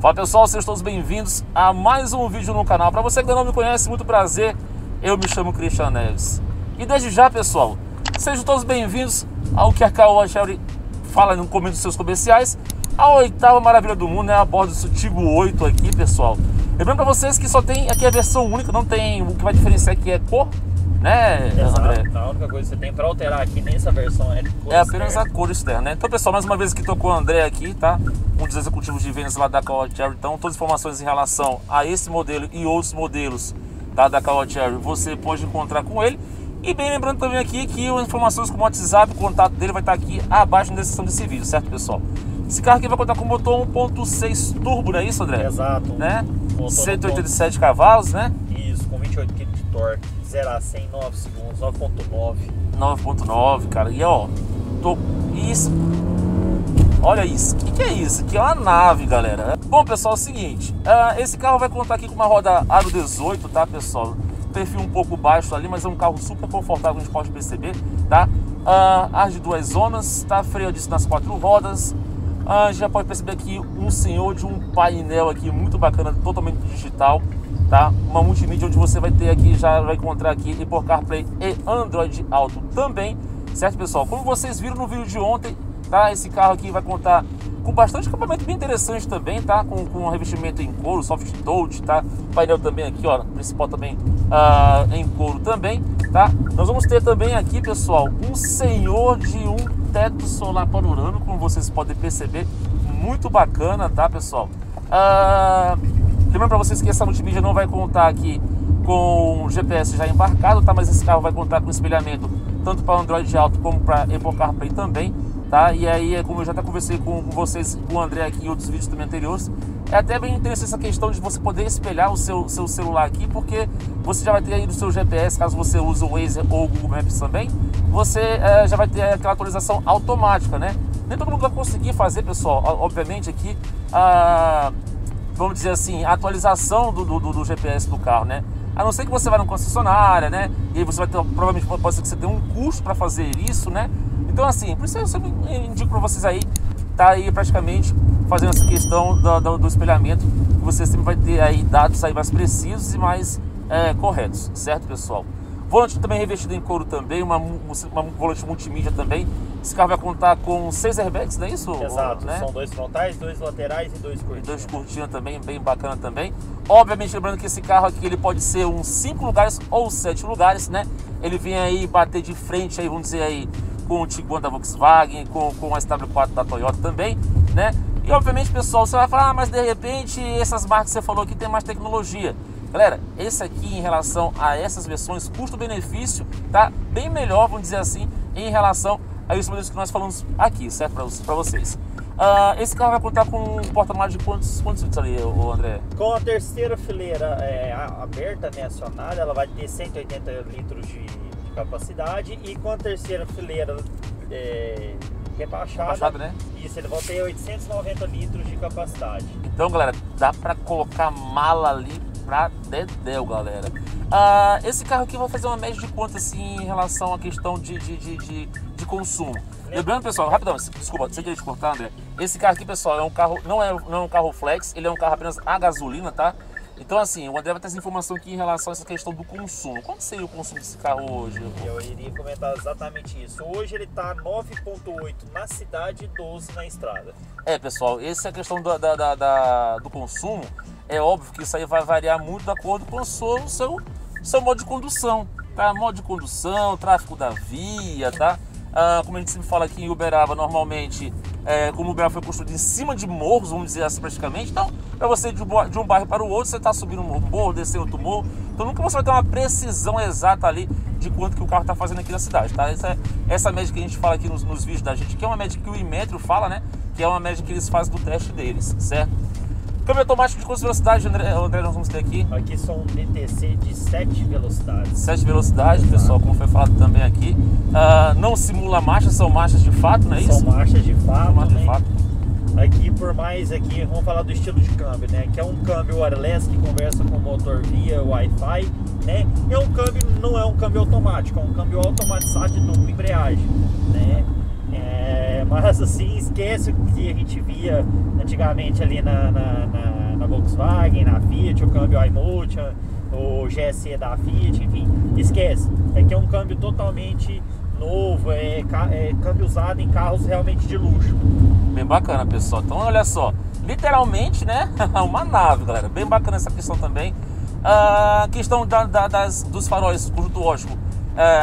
Fala pessoal, sejam todos bem-vindos a mais um vídeo no canal. Para você que ainda não me conhece, muito prazer, eu me chamo Christian Neves. E desde já pessoal, sejam todos bem-vindos ao que a Caoa Chery fala no começo dos seus comerciais, a oitava maravilha do mundo, né? A bordo do Tiggo 8 aqui pessoal. Lembrando para vocês que só tem aqui a versão única, não tem, o que vai diferenciar aqui é cor, né? Exato, André? A única coisa que você tem para alterar aqui nessa versão é de cor apenas externa. A cor externa, né? Então pessoal, mais uma vez que tocou o André aqui, tá? Um dos executivos de vendas lá da Caoa Chery. Então todas as informações em relação a esse modelo e outros modelos, tá, da Caoa Chery, você pode encontrar com ele. E bem lembrando também aqui que as informações como o WhatsApp, o contato dele vai estar aqui abaixo na descrição desse vídeo, certo pessoal? Esse carro aqui vai contar com o motor 1.6 turbo, não é isso, André? Exato, né? 187 cavalos, né? Isso, com 28 kg de torque, 0 a 100 em 9 segundos, 9.9. 9.9, cara, e ó, isso, olha isso, o que é isso? Aqui é uma nave, galera. Bom, pessoal, é o seguinte, esse carro vai contar aqui com uma roda aro 18, tá, pessoal? Perfil um pouco baixo ali, mas é um carro super confortável, a gente pode perceber, tá? Ar de 2 zonas, tá? Freio disso nas 4 rodas. A gente já pode perceber aqui um senhor de um painel aqui muito bacana, totalmente digital, tá? Uma multimídia onde você vai ter aqui, já vai encontrar aqui Apple CarPlay e Android Auto também, certo pessoal? Como vocês viram no vídeo de ontem, tá? Esse carro aqui vai contar com bastante acabamento bem interessante também, tá? Com revestimento em couro, soft touch, tá? Painel também aqui, ó, principal também em couro também, tá? Nós vamos ter também aqui, pessoal, um senhor de um teto solar panorâmico, como vocês podem perceber, muito bacana, tá, pessoal? Lembrando para vocês que essa multimídia não vai contar aqui com GPS já embarcado, tá? Mas esse carro vai contar com espelhamento tanto para Android Auto como para Apple CarPlay também, tá? E aí, é como eu já até conversei com vocês, com o André aqui em outros vídeos também anteriores, é até bem interessante essa questão de você poder espelhar o seu celular aqui, porque você já vai ter aí no seu GPS, caso você use o Waze ou o Google Maps também, você já vai ter aquela atualização automática, né? Nem todo mundo vai conseguir fazer, pessoal, obviamente aqui, vamos dizer assim, a atualização do GPS do carro, né? A não ser que você vá numa concessionária, né? E aí você vai ter, provavelmente, pode ser que você tenha um custo para fazer isso, né? Então assim, por isso eu sempre indico para vocês aí, tá aí praticamente fazendo essa questão do espelhamento, que você sempre vai ter aí dados aí mais precisos e mais corretos, certo pessoal? Volante também revestido em couro também, uma volante multimídia também. Esse carro vai contar com 6 airbags, não é isso? Exato, né? São 2 frontais, 2 laterais e 2 cortinas. 2 cortinas também, bem bacana também. Obviamente, lembrando que esse carro aqui ele pode ser uns 5 lugares ou 7 lugares, né? Ele vem aí bater de frente aí, vamos dizer aí, com o Tiguan da Volkswagen, com a SW4 da Toyota também, né? E obviamente, pessoal, você vai falar, ah, mas de repente essas marcas que você falou que tem mais tecnologia. Galera, esse aqui em relação a essas versões, custo-benefício tá bem melhor, vamos dizer assim, em relação a isso que nós falamos aqui, certo? Para vocês. Esse carro vai contar com um porta-malas de quantos litros ali, André? Com a terceira fileira aberta, né, acionada, ela vai ter 180 litros de capacidade, e com a terceira fileira rebaixada, né? Isso, ele vai ter 890 litros de capacidade. Então, galera, dá para colocar mala ali pra dedéu, galera. Esse carro aqui vai fazer uma média de quanto assim em relação à questão de consumo? Lembrando, pessoal, rapidão, desculpa, sem querer te cortar, André. Esse carro aqui, pessoal, é um carro, não é um carro flex, ele é um carro apenas a gasolina, tá? Então, assim, o André vai ter essa informação aqui em relação a essa questão do consumo. Quanto seria o consumo desse carro hoje? Eu iria comentar exatamente isso. Hoje ele tá 9.8 na cidade e 12 na estrada. É, pessoal, essa é a questão do consumo. É óbvio que isso aí vai variar muito de acordo com o seu modo de condução, tá? Modo de condução, tráfego da via, tá? Como a gente sempre fala aqui em Uberaba, normalmente, como Uberaba foi construído em cima de morros, vamos dizer assim, praticamente, então, para você ir de um bairro para o outro, você está subindo um morro, descendo outro morro, então nunca você vai ter uma precisão exata ali de quanto que o carro está fazendo aqui na cidade, tá? Essa média que a gente fala aqui nos vídeos da gente, que é uma média que o Inmetro fala, né? Que é uma média que eles fazem do teste deles, certo? Câmbio automático de quantas velocidades, André, nós vamos ter aqui? Aqui são um DTC de 7 velocidades. 7 velocidades, pessoal, como foi falado também aqui. Não simula marcha, são marchas de fato, não é isso? São marchas de fato, são marchas, né? De fato. Aqui, por mais aqui, vamos falar do estilo de câmbio, né? Que é um câmbio wireless que conversa com o motor via Wi-Fi, né? É um câmbio, não é um câmbio automático, é um câmbio automatizado de dupla embreagem, né? Mas assim, esquece o que a gente via antigamente ali na o câmbio iMotion, o GSE da Fiat, enfim, esquece. É que é um câmbio totalmente novo, é câmbio usado em carros realmente de luxo. Bem bacana, pessoal. Então, olha só, literalmente, né, uma nave, galera. Bem bacana essa questão também. A questão dos faróis, conjunto ótico,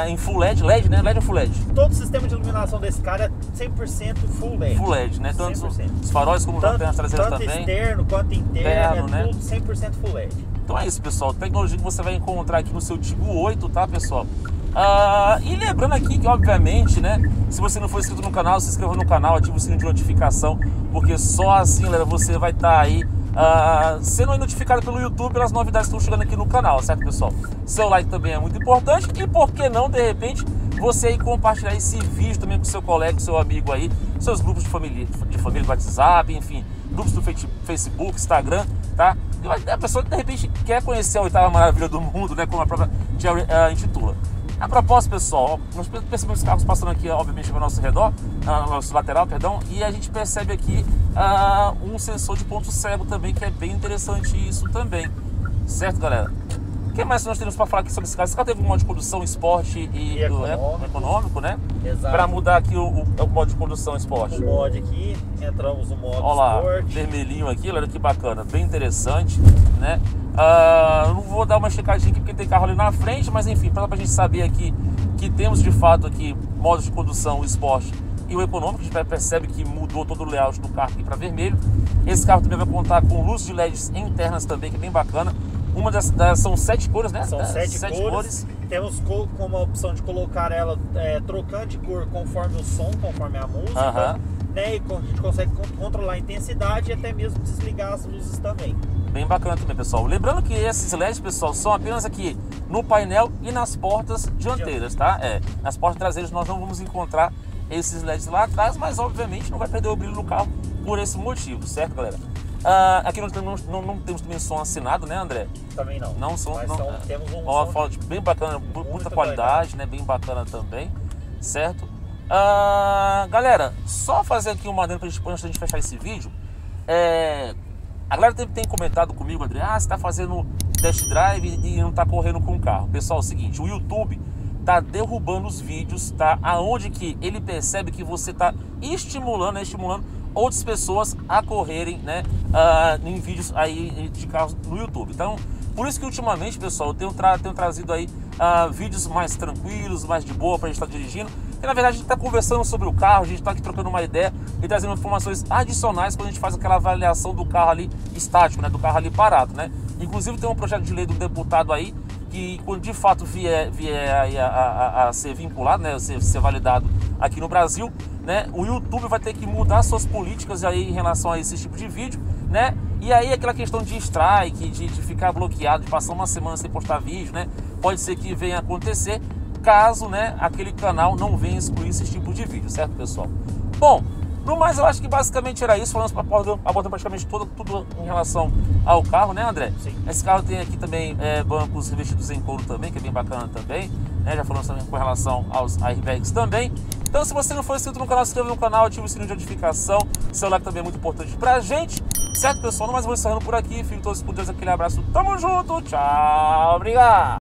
em full LED, né? LED ou full LED? Todo o sistema de iluminação desse cara é 100% full LED. Full LED, né? Tanto os faróis como as lanternas traseiras também. Tanto externo quanto interno, é tudo 100% full LED. Então é isso, pessoal. Tecnologia que você vai encontrar aqui no seu Tiggo 8, tá, pessoal? E lembrando aqui que, obviamente, né, se você não for inscrito no canal, se inscreva no canal, ative o sininho de notificação, porque só assim, galera, você vai estar aí sendo notificado pelo YouTube pelas novidades que estão chegando aqui no canal, certo, pessoal? Seu like também é muito importante e, por que não, de repente, você aí compartilhar esse vídeo também com seu colega, seu amigo aí, seus grupos de família do WhatsApp, enfim, grupos do Facebook, Instagram, tá? E a pessoa, de repente, quer conhecer a oitava maravilha do mundo, né, como a própria Chery intitula. A propósito, pessoal, nós percebemos os carros passando aqui, obviamente, ao nosso redor, nosso lateral, perdão, e a gente percebe aqui um sensor de ponto cego também, que é bem interessante isso também, certo, galera? O que mais nós temos para falar aqui sobre esse carro? Esse carro teve um modo de condução esporte e econômico, né? Exato. Para mudar aqui o modo de condução esporte. O mod aqui, entramos no modo esporte. Vermelhinho aqui, olha que bacana, bem interessante, né? Não vou dar uma checadinha aqui porque tem carro ali na frente, mas enfim, para a gente saber aqui que temos de fato aqui modos de condução, o esporte e o econômico. A gente percebe que mudou todo o layout do carro aqui para vermelho. Esse carro também vai contar com luzes de LEDs internas também, que é bem bacana. Uma são 7 cores, né? São 7 cores. Temos como a opção de colocar ela trocando de cor conforme o som, conforme a música, né? E a gente consegue controlar a intensidade e até mesmo desligar as luzes também. Bem bacana também, pessoal. Lembrando que esses LEDs, pessoal, são apenas aqui no painel e nas portas dianteiras, tá? Nas portas traseiras nós não vamos encontrar esses LEDs lá atrás, mas obviamente não vai perder o brilho no carro por esse motivo, certo, galera? Aqui nós não temos também som assinado, né, André? Também não. Não som, mas não. Temos uma foto bem bacana, muita qualidade, né? Bem bacana também, certo? Galera, só fazer aqui uma adendo antes de fechar esse vídeo. A galera tem comentado comigo, André, você está fazendo test drive e não está correndo com o carro. Pessoal, é o seguinte, o YouTube está derrubando os vídeos, tá? Aonde que ele percebe que você está estimulando outras pessoas a correrem, né, em vídeos aí de carros no YouTube. Então, por isso que ultimamente, pessoal, eu tenho trazido aí vídeos mais tranquilos, mais de boa para a gente estar dirigindo. E, na verdade, a gente está conversando sobre o carro, a gente está aqui trocando uma ideia e trazendo informações adicionais quando a gente faz aquela avaliação do carro ali estático, né? Do carro ali parado, né? Inclusive tem um projeto de lei do deputado aí que, quando de fato vier aí a ser vinculado, né? Ser validado aqui no Brasil, né? O YouTube vai ter que mudar suas políticas aí em relação a esse tipo de vídeo, né? E aí aquela questão de strike, de ficar bloqueado, de passar uma semana sem postar vídeo, né? Pode ser que venha acontecer, caso, né, aquele canal não venha excluir esse tipo de vídeo, certo, pessoal? Bom, no mais eu acho que basicamente era isso. Falamos, abordando praticamente tudo em relação ao carro, né, André? Sim. Esse carro tem aqui também bancos revestidos em couro também, que é bem bacana também, né? Já falamos também com relação aos airbags também. Então, se você não for inscrito no canal, se inscreva no canal, ative o sininho de notificação, seu like também é muito importante pra gente, certo, pessoal? No mais eu vou encerrando por aqui, fico todos com Deus, aquele abraço, tamo junto, tchau, obrigado!